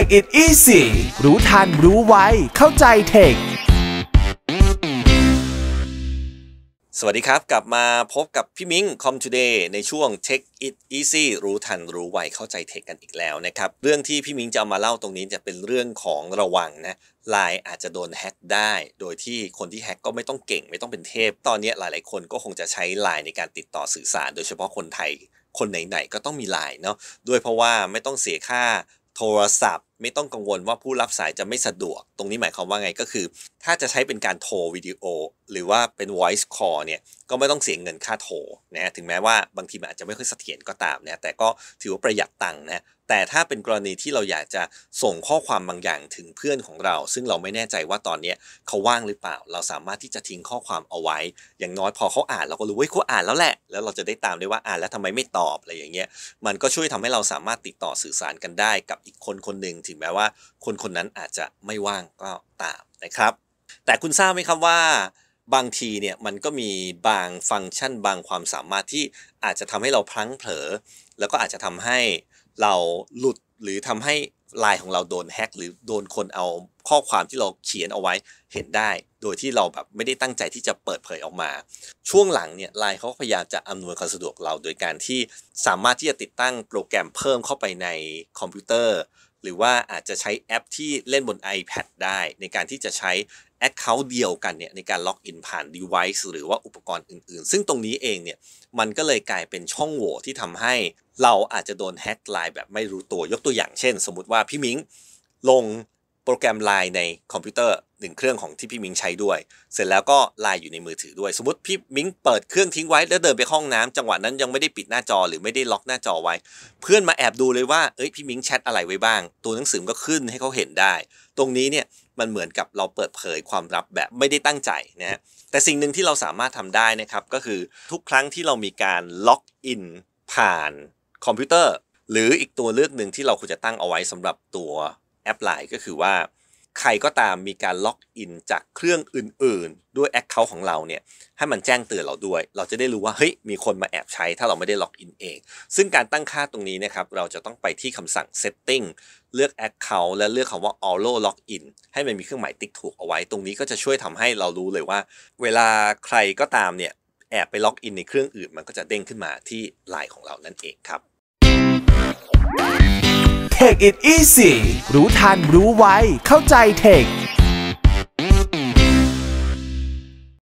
Take it easy รู้ทันรู้ไวเข้าใจเทคสวัสดีครับกลับมาพบกับพี่มิ้งคอมทูเดย์ในช่วง Take it easy รู้ทันรู้ไวเข้าใจเทคกันอีกแล้วนะครับเรื่องที่พี่มิ้งจะเอามาเล่าตรงนี้จะเป็นเรื่องของระวังนะ LINE อาจจะโดนแฮ็กได้โดยที่คนที่แฮ็กก็ไม่ต้องเก่งไม่ต้องเป็นเทพตอนนี้หลายๆคนก็คงจะใช้ LINE ในการติดต่อสื่อสารโดยเฉพาะคนไทยคนไหนๆก็ต้องมี LINE เนาะด้วยเพราะว่าไม่ต้องเสียค่าโทรศัพท์ไม่ต้องกังวลว่าผู้รับสายจะไม่สะดวกตรงนี้หมายความว่าไงก็คือถ้าจะใช้เป็นการโทรวิดีโอหรือว่าเป็น voice call เนี่ยก็ไม่ต้องเสียเงินค่าโทรนะถึงแม้ว่าบางทีมันอาจจะไม่ค่อยเสถียรก็ตามนะแต่ก็ถือว่าประหยัดตังค์นะแต่ถ้าเป็นกรณีที่เราอยากจะส่งข้อความบางอย่างถึงเพื่อนของเราซึ่งเราไม่แน่ใจว่าตอนนี้เขาว่างหรือเปล่าเราสามารถที่จะทิ้งข้อความเอาไว้อย่างน้อยพอเขาอ่านเราก็รู้ว่าเขาอ่านแล้วแหละแล้วเราจะได้ตามได้ว่าอ่านแล้วทำไมไม่ตอบอะไรอย่างเงี้ยมันก็ช่วยทำให้เราสามารถติดต่อสื่อสารกันได้กับอีกคนคนหนึ่งถึงแม้ว่าคนคนนั้นอาจจะไม่ว่างก็ตามนะครับแต่คุณทราบไหมครับว่าบางทีเนี่ยมันก็มีบางฟังก์ชันบางความสามารถที่อาจจะทำให้เราพลั้งเผลอแล้วก็อาจจะทำให้เราหลุดหรือทำให้ไลน์ของเราโดนแฮ็กหรือโดนคนเอาข้อความที่เราเขียนเอาไว้เห็นได้โดยที่เราแบบไม่ได้ตั้งใจที่จะเปิดเผยออกมาช่วงหลังเนี่ยไลน์เขาพยายามจะอำนวยความสะดวกเราโดยการที่สามารถที่จะติดตั้งโปรแกรมเพิ่มเข้าไปในคอมพิวเตอร์หรือว่าอาจจะใช้แอปที่เล่นบน iPad ได้ในการที่จะใช้ Account เดียวกันเนี่ยในการล็อกอินผ่าน Device หรือว่าอุปกรณ์อื่นๆซึ่งตรงนี้เองเนี่ยมันก็เลยกลายเป็นช่องโหว่ที่ทำให้เราอาจจะโดนแฮ็กไลน์แบบไม่รู้ตัวยกตัวอย่างเช่นสมมุติว่าพี่มิ้งลงโปรแกรม LINE ในคอมพิวเตอร์1เครื่องของที่พี่มิ้งใช้ด้วยเสร็จแล้วก็ LINE อยู่ในมือถือด้วยสมมติพี่มิ้งเปิดเครื่องทิ้งไว้แล้วเดินไปห้องน้ำจังหวะนั้นยังไม่ได้ปิดหน้าจอหรือไม่ได้ล็อกหน้าจอไว้เพื่อนมาแอบดูเลยว่าเอ้ยพี่มิ้งแชทอะไรไว้บ้างตัวหนังสือก็ขึ้นให้เขาเห็นได้ตรงนี้เนี่ยมันเหมือนกับเราเปิดเผยความลับแบบไม่ได้ตั้งใจนะฮะแต่สิ่งหนึ่งที่เราสามารถทำได้นะครับก็คือทุกครั้งที่เรามีการล็อกอินผ่านคอมพิวเตอร์หรืออีกตัวเลือกหนึ่งที่เราควรจะตั้งเอาไว้สำหรับตัวแอป LINE ก็คือว่าใครก็ตามมีการล็อกอินจากเครื่องอื่นๆด้วย Account ของเราเนี่ยให้มันแจ้งเตือนเราด้วยเราจะได้รู้ว่าเฮ้ยมีคนมาแอบใช้ถ้าเราไม่ได้ล็อกอินเองซึ่งการตั้งค่าตรงนี้นะครับเราจะต้องไปที่คำสั่ง Setting เลือก Account และเลือกคำว่า Allow Login ให้มันมีเครื่องหมายติ๊กถูกเอาไว้ตรงนี้ก็จะช่วยทำให้เรารู้เลยว่าเวลาใครก็ตามเนี่ยแอบไปล็อกอินในเครื่องอื่นมันก็จะเด้งขึ้นมาที่ LINE ของเรานั่นเองครับTake it easy รู้ทันรู้ไวเข้าใจเทค